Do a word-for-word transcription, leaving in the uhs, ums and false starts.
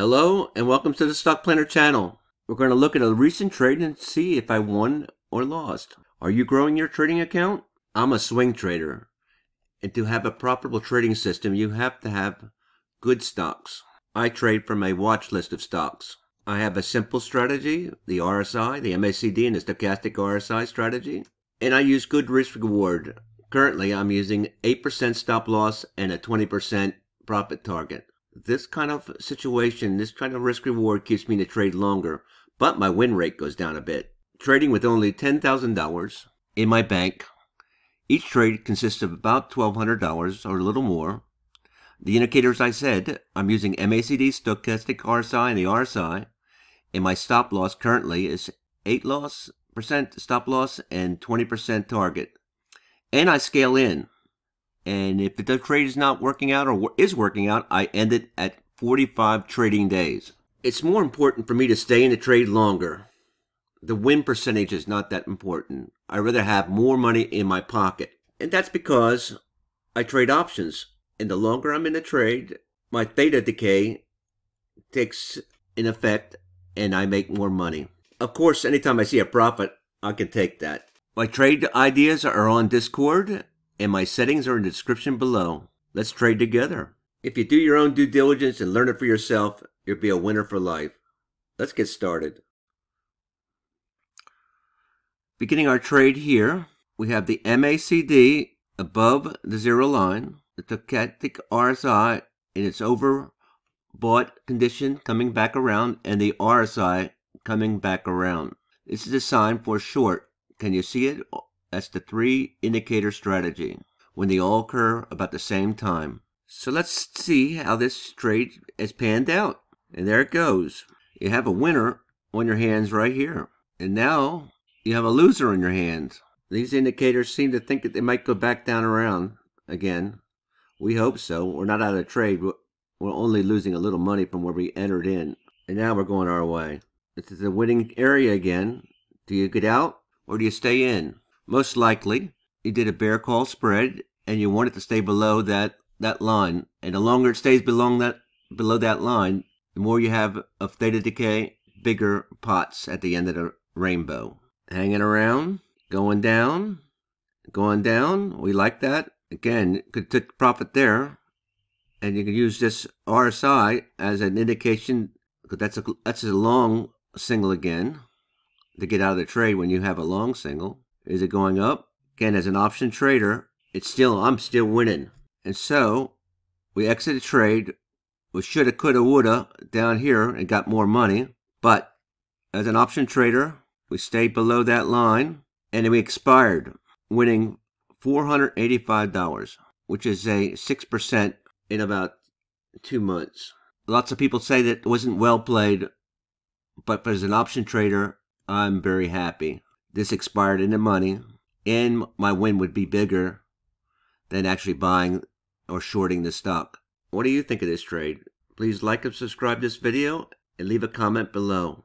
Hello and welcome to the Stock Planner channel. We're going to look at a recent trade and see if I won or lost. Are you growing your trading account? I'm a swing trader. And to have a profitable trading system, you have to have good stocks. I trade from a watch list of stocks. I have a simple strategy, the R S I, the M A C D, and the stochastic R S I strategy. And I use good risk reward. Currently, I'm using eight percent stop loss and a twenty percent profit target. This kind of situation, this kind of risk reward keeps me to trade longer, but my win rate goes down a bit. Trading with only ten thousand dollars in my bank. Each trade consists of about twelve hundred dollars or a little more. The indicators I said, I'm using M A C D, stochastic R S I, and the R S I. And my stop loss currently is eight percent stop loss and twenty percent target. And I scale in. And if the trade is not working out or is working out, I end it at forty-five trading days. It's more important for me to stay in the trade longer. The win percentage is not that important. I'd rather have more money in my pocket. And that's because I trade options. And the longer I'm in the trade, my theta decay takes in effect and I make more money. Of course, anytime I see a profit, I can take that. My trade ideas are on Discord. And my settings are in the description below. Let's trade together. If you do your own due diligence and learn it for yourself, you'll be a winner for life. Let's get started. Beginning our trade here, we have the M A C D above the zero line, the stochastic R S I in its overbought condition coming back around, and the R S I coming back around. This is a sign for short. Can you see it? That's the three indicator strategy when they all occur about the same time. So let's see how this trade has panned out. And there it goes. You have a winner on your hands right here. And now you have a loser on your hands. These indicators seem to think that they might go back down around again. We hope so. We're not out of trade. We're only losing a little money from where we entered in. And now we're going our way. This is a winning area again. Do you get out or do you stay in? Most likely, you did a bear call spread, and you want it to stay below that, that line. And the longer it stays below that, below that line, the more you have of theta decay, bigger pots at the end of the rainbow. Hanging around, going down, going down. We like that. Again, could take profit there. And you can use this R S I as an indication, because that's a, that's a long single again, to get out of the trade when you have a long single. Is it going up? Again, as an option trader, it's still, I'm still winning. And so we exit a trade. We shoulda, coulda, woulda down here and got more money. But as an option trader, we stayed below that line and we expired, winning four hundred eighty-five dollars, which is a six percent in about two months. Lots of people say that it wasn't well played, but as an option trader, I'm very happy. This expired in the money, and my win would be bigger than actually buying or shorting the stock. What do you think of this trade? Please like and subscribe this video and leave a comment below.